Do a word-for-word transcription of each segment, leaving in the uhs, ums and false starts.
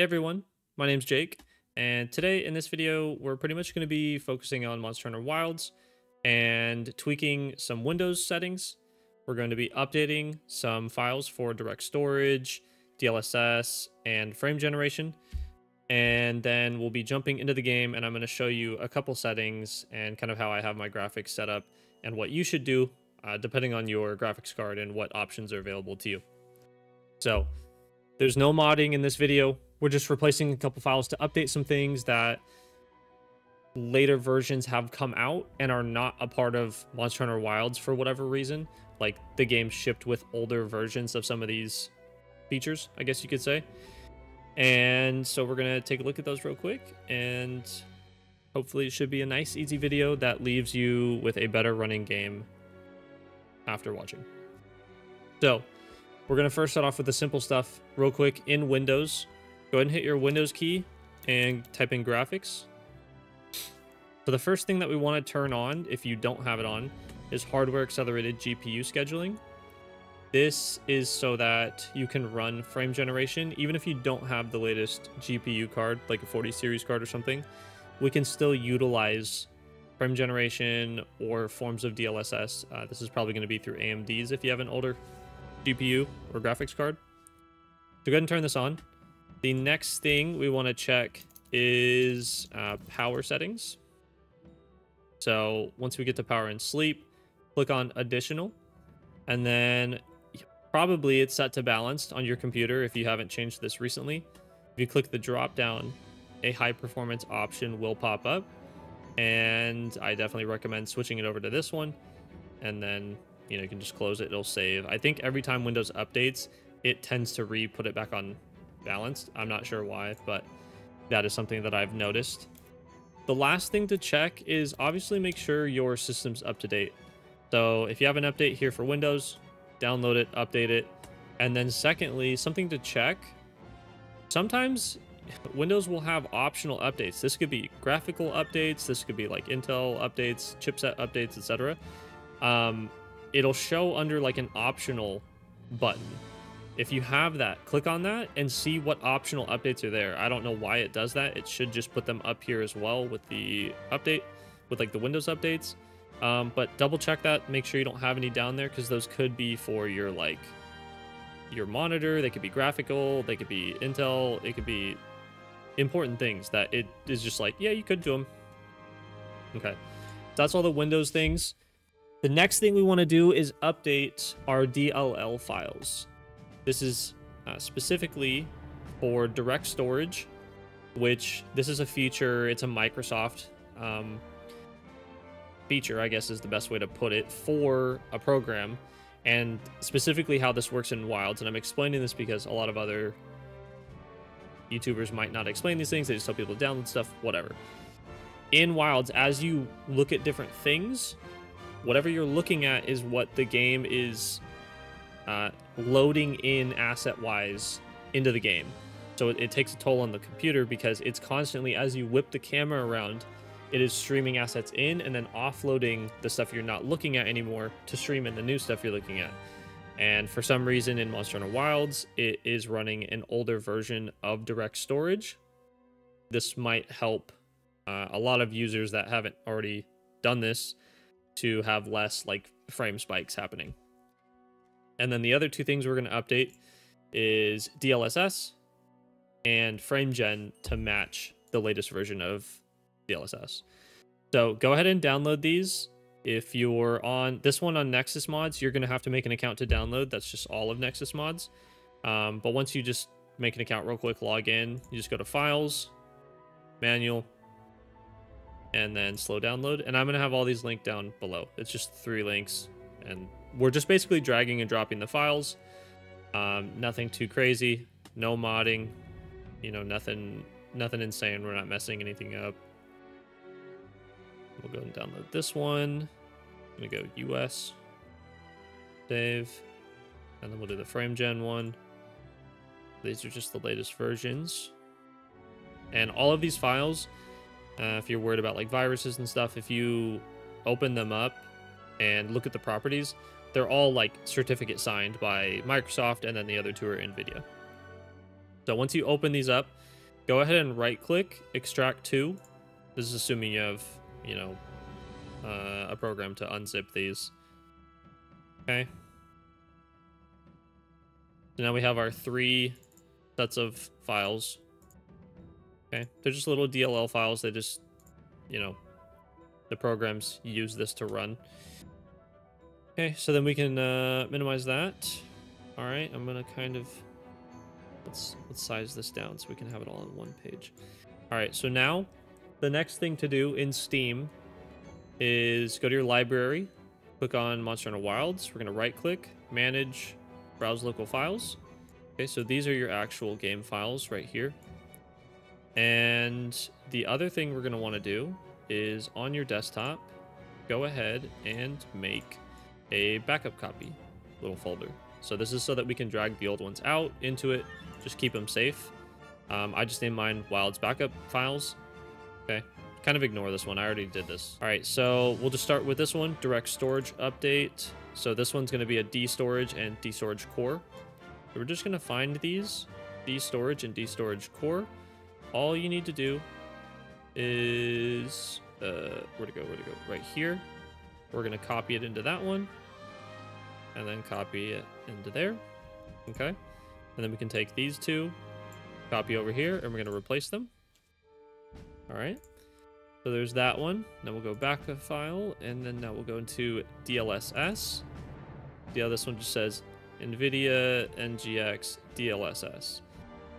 Hey everyone, my name's Jake, and today in this video, we're pretty much going to be focusing on Monster Hunter Wilds and tweaking some Windows settings. We're going to be updating some files for DirectStorage, D L S S, and frame generation, and then we'll be jumping into the game, and I'm going to show you a couple settings and kind of how I have my graphics set up and what you should do uh, depending on your graphics card and what options are available to you. So there's no modding in this video. We're just replacing a couple files to update some things that later versions have come out and are not a part of Monster Hunter Wilds for whatever reason. Like the game shipped with older versions of some of these features, I guess you could say. And so we're going to take a look at those real quick. And hopefully it should be a nice, easy video that leaves you with a better running game after watching. So we're going to first start off with the simple stuff real quick in Windows. Go ahead and hit your Windows key and type in graphics. So the first thing that we want to turn on, if you don't have it on, is hardware accelerated G P U scheduling. This is so that you can run frame generation, even if you don't have the latest G P U card, like a forty series card or something. We can still utilize frame generation or forms of D L S S. Uh, this is probably going to be through A M Ds if you have an older G P U or graphics card. So go ahead and turn this on. The next thing we want to check is uh, power settings. So once we get to power and sleep, click on additional, and then probably it's set to balanced on your computer if you haven't changed this recently. If you click the drop down, a high performance option will pop up, and I definitely recommend switching it over to this one, and then you know you can just close it, it'll save. I think every time Windows updates, it tends to re-put it back on balanced. I'm not sure why, but that is something that I've noticed. The last thing to check is obviously make sure your system's up to date. So if you have an update here for Windows, download it, update it. And then secondly, something to check. Sometimes Windows will have optional updates. This could be graphical updates. This could be like Intel updates, chipset updates, et cetera. Um, it'll show under like an optional button. If you have that, click on that and see what optional updates are there. I don't know why it does that. It should just put them up here as well with the update, with like the Windows updates. Um, but double check that. Make sure you don't have any down there because those could be for your like your monitor. They could be graphical. They could be Intel. It could be important things that it is just like, yeah, you could do them. Okay, that's all the Windows things. The next thing we want to do is update our D L L files. This is uh, specifically for DirectStorage, which this is a feature. It's a Microsoft um, feature, I guess is the best way to put it, for a program, and specifically how this works in Wilds. And I'm explaining this because a lot of other YouTubers might not explain these things. They just tell people to download stuff, whatever. In Wilds, as you look at different things, whatever you're looking at is what the game is Uh, loading in asset-wise into the game. So it, it takes a toll on the computer because it's constantly, as you whip the camera around, it is streaming assets in and then offloading the stuff you're not looking at anymore to stream in the new stuff you're looking at. And for some reason in Monster Hunter Wilds, it is running an older version of DirectStorage. This might help uh, a lot of users that haven't already done this to have less like frame spikes happening. And then the other two things we're going to update is D L S S and Frame Gen to match the latest version of D L S S. So go ahead and download these. If you're on this one on Nexus Mods, you're going to have to make an account to download. That's just all of Nexus Mods. Um, but once you just make an account real quick, log in, you just go to Files, Manual, and then Slow Download. And I'm going to have all these linked down below. It's just three links, and we're just basically dragging and dropping the files. Um, nothing too crazy, no modding, you know, nothing, nothing insane. We're not messing anything up. We'll go and download this one. I'm gonna go U S, save, and then we'll do the Frame Gen one. These are just the latest versions, and all of these files. Uh, if you're worried about like viruses and stuff, if you open them up and look at the properties, they're all like certificate signed by Microsoft, and then the other two are Nvidia. So once you open these up, go ahead and right click, extract to. This is assuming you have, you know, uh, a program to unzip these. Okay. So now we have our three sets of files. Okay. They're just little D L L files. They just, you know, the programs use this to run. Okay. So then we can uh, minimize that. All right. I'm going to kind of, let's, let's size this down so we can have it all on one page. All right. So now the next thing to do in Steam is go to your library, click on Monster Hunter Wilds. We're going to right click, manage, browse local files. Okay. So these are your actual game files right here. And the other thing we're going to want to do is on your desktop, go ahead and make a backup copy little folder. So this is so that we can drag the old ones out into it, just keep them safe. Um, I just named mine Wilds Backup Files. Okay, kind of ignore this one. I already did this. All right, so we'll just start with this one, direct storage update. So this one's going to be a D storage and D storage core. So we're just going to find these D storage and D storage core. All you need to do is uh where to go where to go right here. We're going to copy it into that one and then copy it into there. Okay, and then we can take these two, copy over here, and we're going to replace them. All right, so there's that one. Then we'll go back to file, and then now we'll go into D L S S. Yeah, this one just says Nvidia N G X D L S S.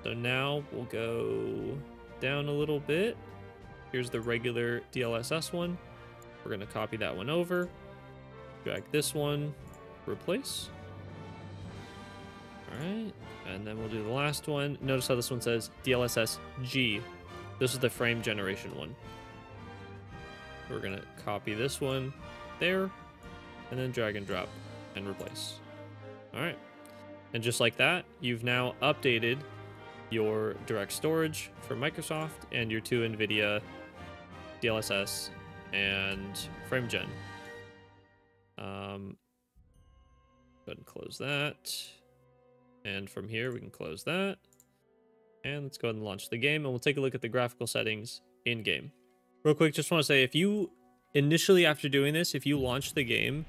So now we'll go down a little bit. Here's the regular D L S S one. We're going to copy that one over, drag this one, replace. All right, and then we'll do the last one. Notice how this one says D L S S G. This is the frame generation one. We're going to copy this one there, and then drag and drop and replace. All right, and just like that, you've now updated your direct storage from Microsoft and your two NVIDIA D L S S and Frame Gen. Um, go ahead and close that. And from here, we can close that. And let's go ahead and launch the game, and we'll take a look at the graphical settings in game. Real quick, just want to say, if you initially, after doing this, if you launch the game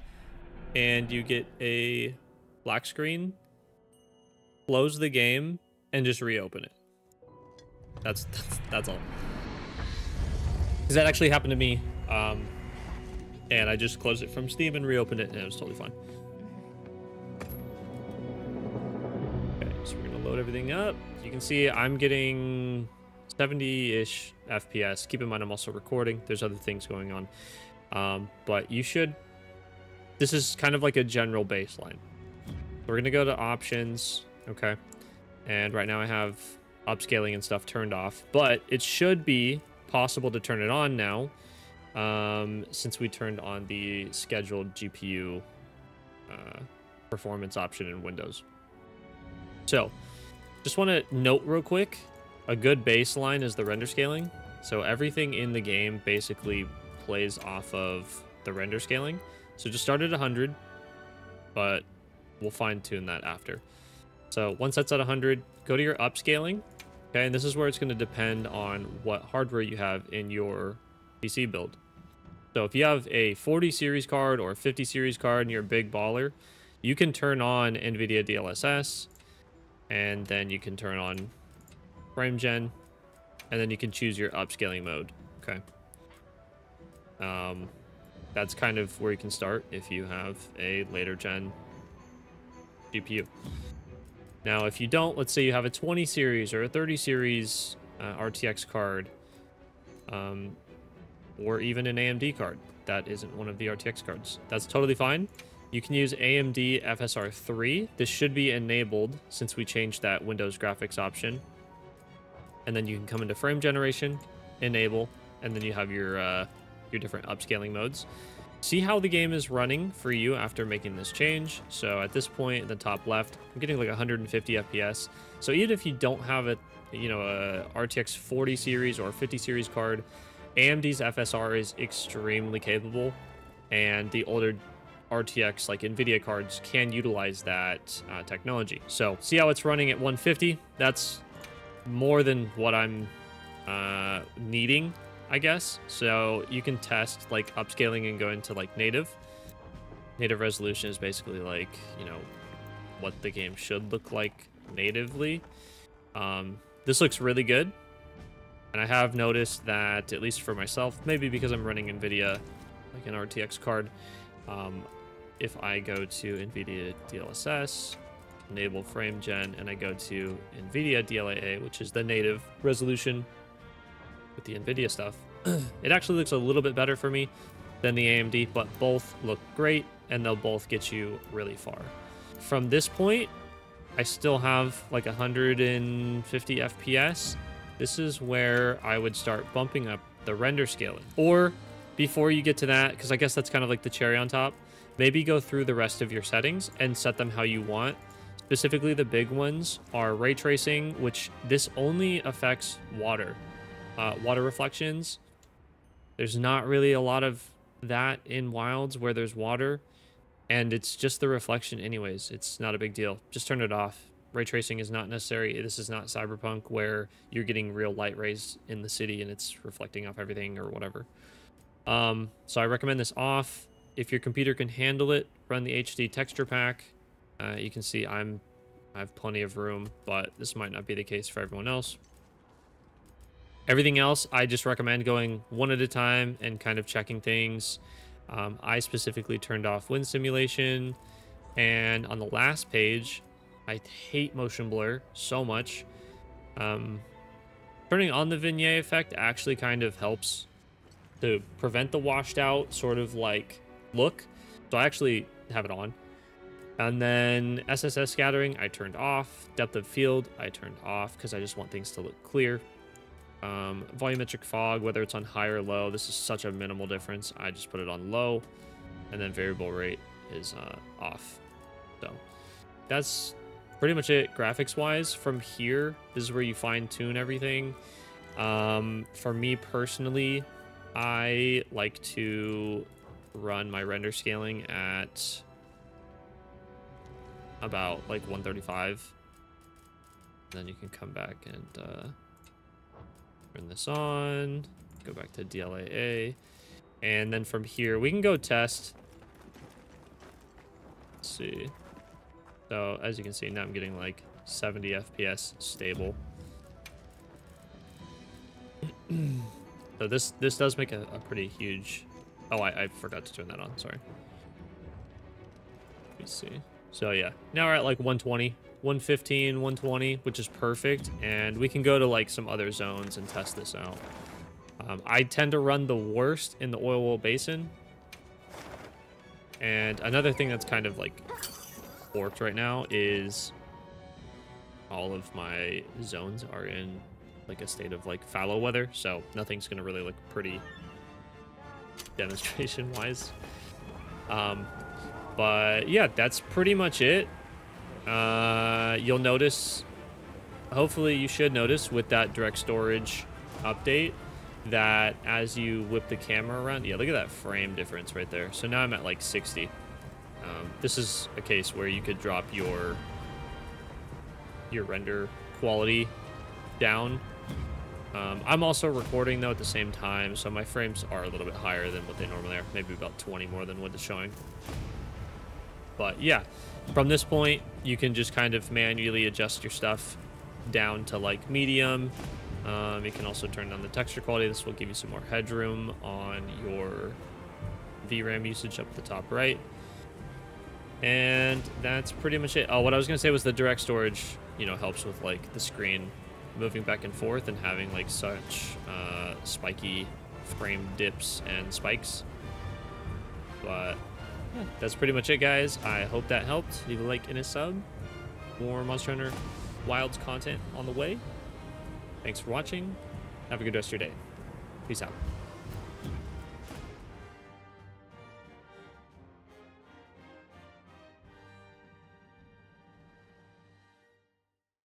and you get a black screen, close the game and just reopen it. That's that's, that's all. Because that actually happened to me, um, and I just closed it from Steam and reopened it, and it was totally fine. Okay, so we're gonna load everything up. You can see I'm getting seventy-ish F P S. Keep in mind I'm also recording. There's other things going on, um, but you should. This is kind of like a general baseline. We're gonna go to options. Okay. And right now I have upscaling and stuff turned off, but it should be possible to turn it on now, um, since we turned on the scheduled G P U uh, performance option in Windows. So just want to note real quick, a good baseline is the render scaling. So everything in the game basically plays off of the render scaling. So just start at one hundred, but we'll fine tune that after. So once that's at one hundred, go to your upscaling, okay? And this is where it's going to depend on what hardware you have in your P C build. So if you have a forty series card or a fifty series card and you're a big baller, you can turn on NVIDIA D L S S, and then you can turn on Frame Gen, and then you can choose your upscaling mode, okay? Um, that's kind of where you can start if you have a later gen G P U. Now, if you don't, let's say you have a twenty series or a thirty series uh, R T X card, um, or even an A M D card. That isn't one of the R T X cards. That's totally fine. You can use A M D F S R three. This should be enabled since we changed that Windows graphics option. And then you can come into frame generation, enable, and then you have your, uh, your different upscaling modes. See how the game is running for you after making this change. So at this point in the top left, I'm getting like one hundred fifty F P S. So even if you don't have a, you know, a R T X forty series or fifty series card, A M D's F S R is extremely capable, and the older R T X like NVIDIA cards can utilize that uh, technology. So see how it's running at one fifty? That's more than what I'm uh, needing, I guess. So you can test like upscaling and go into like native. Native resolution is basically like, you know, what the game should look like natively. Um, this looks really good. And I have noticed that, at least for myself, maybe because I'm running NVIDIA, like an R T X card, um, if I go to NVIDIA D L S S, enable Frame Gen, and I go to NVIDIA D L A A, which is the native resolution with the NVIDIA stuff, it actually looks a little bit better for me than the A M D, but both look great, and they'll both get you really far. From this point, I still have like one hundred fifty F P S. This is where I would start bumping up the render scaling. Or before you get to that, because I guess that's kind of like the cherry on top, maybe go through the rest of your settings and set them how you want. Specifically, the big ones are ray tracing, which this only affects water, uh, water reflections. There's not really a lot of that in Wilds where there's water, and it's just the reflection anyways. It's not a big deal. Just turn it off. Ray tracing is not necessary. This is not Cyberpunk where you're getting real light rays in the city and it's reflecting off everything or whatever. Um, so I recommend this off. If your computer can handle it, run the H D texture pack. Uh, you can see I'm, I have plenty of room, but this might not be the case for everyone else. Everything else, I just recommend going one at a time and kind of checking things. Um, I specifically turned off wind simulation. And on the last page, I hate motion blur so much. Um, turning on the vignette effect actually kind of helps to prevent the washed out sort of like look. So I actually have it on. And then S S S scattering, I turned off. Depth of field, I turned off because I just want things to look clear. Um, volumetric fog, whether it's on high or low, this is such a minimal difference. I just put it on low. And then variable rate is uh, off. So that's pretty much it graphics wise. From here, this is where you fine tune everything. Um, for me personally, I like to run my render scaling at about like one thirty-five. Then you can come back and uh, turn this on, go back to D L A A. And then from here, we can go test. Let's see. So as you can see, now I'm getting like seventy F P S stable. So this this does make a, a pretty huge... Oh, I, I forgot to turn that on, sorry. Let me see. So yeah, now we're at like one twenty, one fifteen, one twenty, which is perfect. And we can go to like some other zones and test this out. Um, I tend to run the worst in the Oilwell Basin. And another thing that's kind of like... forked right now is all of my zones are in like a state of like fallow weather, so nothing's gonna really look pretty demonstration wise. Um, but yeah, that's pretty much it. Uh, you'll notice, hopefully you should notice with that DirectStorage update that as you whip the camera around, yeah, look at that frame difference right there. So now I'm at like sixty. Um, this is a case where you could drop your your render quality down. Um, I'm also recording though at the same time, so my frames are a little bit higher than what they normally are, maybe about twenty more than what it's showing. But yeah, from this point, you can just kind of manually adjust your stuff down to like medium. Um, you can also turn down the texture quality. This will give you some more headroom on your V RAM usage up at the top right. And that's pretty much it. Oh, what I was gonna say was the DirectStorage, you know, helps with like the screen moving back and forth and having like such uh, spiky frame dips and spikes. But yeah, that's pretty much it, guys. I hope that helped. Leave a like and a sub. More Monster Hunter Wilds content on the way. Thanks for watching. Have a good rest of your day. Peace out.